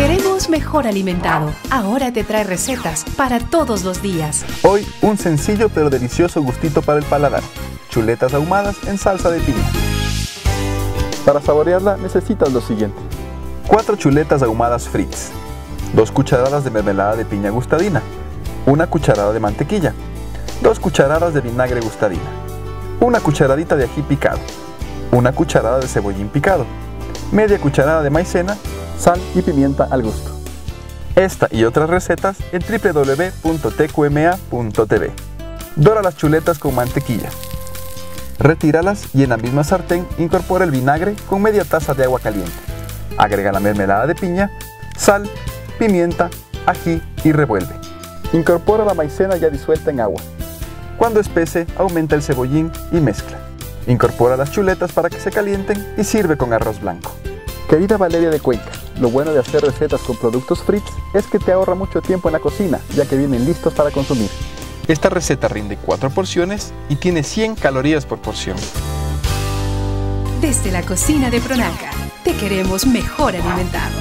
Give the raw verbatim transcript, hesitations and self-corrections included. queremos mejor alimentado. Ahora te trae recetas para todos los días. Hoy, un sencillo pero delicioso gustito para el paladar. Chuletas ahumadas en salsa de piña. Para saborearla necesitas lo siguiente. cuatro chuletas ahumadas Fritz. dos cucharadas de mermelada de piña Gustadina. una cucharada de mantequilla. dos cucharadas de vinagre Gustadina. una cucharadita de ají picado. una cucharada de cebollín picado. media cucharada de maicena, sal y pimienta al gusto. Esta y otras recetas en doble u doble u doble u punto t q m a punto t v. Dora las chuletas con mantequilla. Retíralas y en la misma sartén incorpora el vinagre con media taza de agua caliente. Agrega la mermelada de piña, sal, pimienta, ají y revuelve. Incorpora la maicena ya disuelta en agua. Cuando espese, aumenta el cebollín y mezcla. Incorpora las chuletas para que se calienten y sirve con arroz blanco. Querida Valeria de Cuenca, lo bueno de hacer recetas con productos Fritz es que te ahorra mucho tiempo en la cocina, ya que vienen listos para consumir. Esta receta rinde cuatro porciones y tiene cien calorías por porción. Desde la cocina de Pronaca, te queremos mejor alimentado.